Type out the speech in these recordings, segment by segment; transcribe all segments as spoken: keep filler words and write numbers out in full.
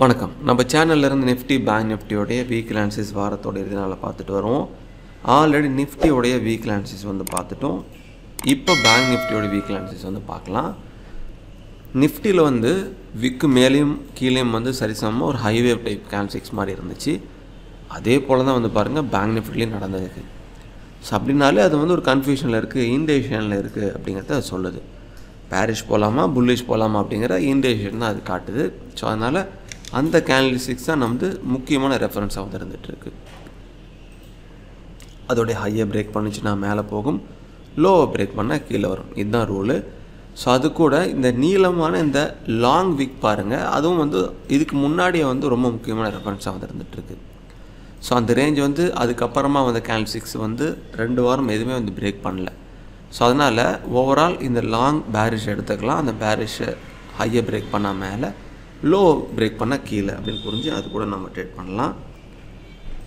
வணக்கம். நம்ம சேனல்ல இருந்து நிஃப்டி பேங்க் நிஃப்டியோட வீக்லி அனாலிசிஸ் வாரத்தோட இறுதி நாளை பார்த்துட்டு வரோம். ஆல்ரெடி நிஃப்டியோட வீக்லி அனாலிசிஸ் வந்து பார்த்துட்டோம். இப்போ பேங்க் நிஃப்டியோட வீக்லி அனாலிசிஸ் வந்து பார்க்கலாம். நிஃப்டியில் வந்து விக்கு மேலேயும் கீழேயும் வந்து சரிசமமாக ஒரு ஹைவே டைப் கேண்டில்ஸ் மாதிரி இருந்துச்சு. அதே போல் தான் வந்து பாருங்கள் பேங்க் நிஃப்டிலையும் நடந்ததுக்கு. ஸோ அப்படின்னாலே அது வந்து ஒரு கன்ஃபியூஷனில் இருக்குது, இண்டேஷனில் இருக்குது அப்படிங்கிறத அது சொல்லுது. பேரிஷ் போகலாமா புல்லிஷ் போகலாமா அப்படிங்கிற இண்டேஷன் தான் அது காட்டுது. ஸோ அதனால் அந்த கேண்டில்ஸ்டிக்ஸ் தான் நமது முக்கியமான ரெஃபரன்ஸாக வந்து இருந்துகிட்ருக்கு. அதோடைய ஹையை பிரேக் பண்ணிச்சுன்னா மேலே போகும், லோவை பிரேக் பண்ணால் கீழே வரும், இதுதான் ரூலு. ஸோ அது கூட இந்த நீளமான இந்த லாங் வீக் பாருங்கள், அதுவும் வந்து இதுக்கு முன்னாடியே வந்து ரொம்ப முக்கியமான ரெஃபரன்ஸாக வந்து இருந்துகிட்ருக்கு. ஸோ அந்த ரேஞ்ச் வந்து அதுக்கப்புறமா வந்து கேண்டில்ஸ்டிக்ஸ் வந்து ரெண்டு வாரம் எதுவுமே வந்து பிரேக் பண்ணல. ஸோ அதனால் ஓவரால் இந்த லாங் பேரிஷ் எடுத்துக்கலாம், அந்த பேரிஷை ஹையை பிரேக் பண்ணால் மேலே, லோ பிரேக் பண்ணால் கீழே அப்படின்னு புரிஞ்சு அது கூட நம்ம ட்ரேட் பண்ணலாம்.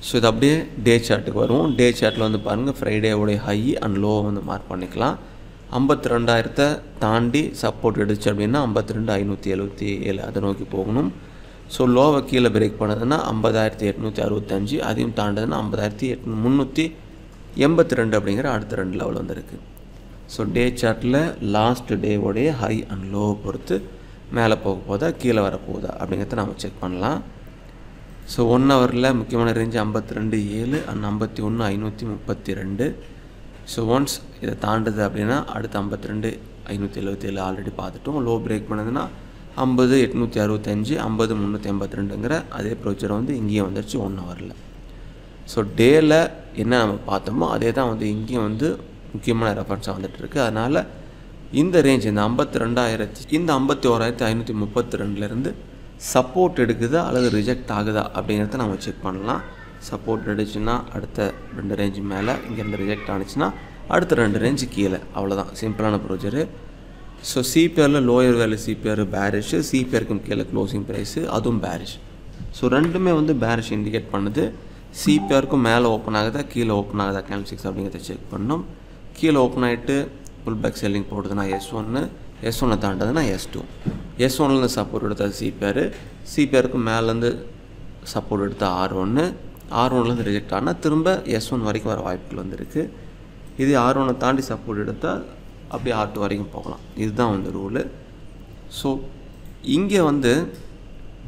ஸோ இது அப்படியே டே சார்ட்டுக்கு வருவோம். டே சார்ட்டில் வந்து பாருங்கள் ஃப்ரைடேவுடைய ஹை அண்ட் லோவை வந்து மார்க் பண்ணிக்கலாம். ஐம்பத்தி ரெண்டாயிரத்தை தாண்டி சப்போர்ட் எடுச்சு அப்படின்னா ஐம்பத்தி ரெண்டு ஐநூற்றி எழுபத்தி ஏழு அதை நோக்கி போகணும். ஸோ லோவை கீழே பிரேக் பண்ணதுன்னா ஐம்பதாயிரத்தி எட்நூற்றி அறுபத்தஞ்சு, அதையும் தாண்டதுன்னா ஐம்பதாயிரத்தி எட்நூ முந்நூற்றி எண்பத்தி ரெண்டு அப்படிங்கிற அடுத்த ரெண்டு லெவல் வந்துருக்கு. ஸோ டே சார்ட்டில் லாஸ்ட் டேவோடைய ஹை அண்ட் லோவை பொறுத்து மேலே போக போதா கீழே வரப்போகுதா அப்படிங்கிறத நம்ம செக் பண்ணலாம். ஸோ ஒன் ஹவரில் முக்கியமான ரேஞ்சு ஐம்பத்தி ரெண்டு ஏழு அண்ட் ஐம்பத்தி ஒன்று ஐநூற்றி முப்பத்தி ரெண்டு. ஸோ ஒன்ஸ் இதை தாண்டுது அப்படின்னா அடுத்து ஐம்பத்தி ரெண்டு ஐநூற்றி எழுபத்தி ஏழு ஆல்ரெடி பார்த்துட்டோம். லோ பிரேக் பண்ணதுன்னா ஐம்பது எட்நூற்றி அறுபத்தஞ்சு ஐம்பது முந்நூற்றி எண்பத்தி ரெண்டுங்கிற அதே ப்ரொச்சரை வந்து இங்கேயும் வந்துடுச்சு ஒன் ஹவரில். ஸோ டேயில் என்ன நம்ம பார்த்தோமோ அதே தான் வந்து இங்கேயும் வந்து முக்கியமான ரெஃபரன்ஸாக வந்துட்டுருக்கு. அதனால் இந்த ரேஞ்ச் இந்த ஐம்பத்தி ரெண்டாயிரத்தி இந்த ஐம்பத்தி ஓராயிரத்தி ஐநூற்றி முப்பத்தி ரெண்டுலேருந்து சப்போர்ட் எடுக்குதா அல்லது ரிஜெக்ட் ஆகுதா அப்படிங்கிறத நம்ம செக் பண்ணலாம். சப்போர்ட் எடுச்சுன்னா அடுத்த ரெண்டு ரேஞ்சு மேலே, இங்கேருந்து ரிஜெக்ட் ஆனிச்சுன்னா அடுத்த ரெண்டு ரேஞ்சு கீழே, அவ்வளோதான் சிம்பிளான ப்ரொஜரு. ஸோ சிபிஆரில் லோயர் வேல்யூ சிபிஆர் பேரிஷ், சிபிஆருக்கும் கீழே க்ளோசிங் ப்ரைஸு அதுவும் பேரிஷ். ஸோ ரெண்டுமே வந்து பேரிஷ் இண்டிகேட் பண்ணுது. சிபிஆருக்கும் மேலே ஓப்பன் ஆகுதா கீழே ஓப்பன் ஆகுதா கேண்டில்ஸ்டிக்ஸ் அப்படிங்கிறத செக் பண்ணோம். கீழே ஓப்பன் ஆகிட்டு புல் பேக் செல்லிங் போடுதுன்னா எஸ் ஒன்று, எஸ் ஒன்னை தாண்டதுன்னா எஸ் டூ, எஸ் ஒன்லேருந்து சப்போர்ட் எடுத்தால் சிபிஆர், சிபிஆருக்கு மேலேருந்து சப்போர்ட் எடுத்தால் ஆர் ஒன்று, ஆர் ஒன்லேருந்து ரிஜெக்ட் ஆனால் திரும்ப எஸ் ஒன் வரைக்கும் வர வாய்ப்புகள் வந்துருக்கு. இது ஆர் ஒன்னை தாண்டி சப்போர்ட் எடுத்தால் அப்படி ஆர் டூ வரைக்கும் போகலாம், இதுதான் வந்து ரூலு. ஸோ இங்கே வந்து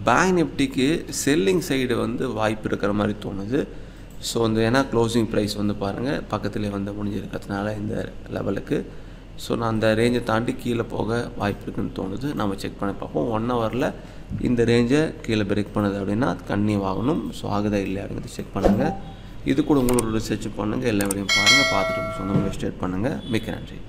பேங்க் நிஃப்டிக்கு செல்லிங் சைடு வந்து வாய்ப்பு இருக்கிற மாதிரி தோணுது. ஸோ வந்து ஏன்னா க்ளோசிங் ப்ரைஸ் வந்து பாருங்கள் பக்கத்துலேயே வந்து முடிஞ்சிருக்கிறதுனால இந்த லெவலுக்கு ஸோ நான் அந்த ரேஞ்சை தாண்டி கீழே போக வாய்ப்பு இருக்குன்னு தோணுது. நம்ம செக் பண்ணி பார்ப்போம். ஒன் ஹவரில் இந்த ரேஞ்சை கீழே பிரேக் பண்ணுது அப்படின்னா அது கண்ணி வாங்கணும். ஸோ ஆகுதா இல்லை அப்படிங்கிறது செக் பண்ணுங்கள். இது கூட உங்களோட ரிசர்ச் பண்ணுங்கள், எல்லா வேலையும் பாருங்கள், பார்த்துட்டு சொந்தமாக ஸ்டேட் பண்ணுங்கள். மிக்க நன்றி.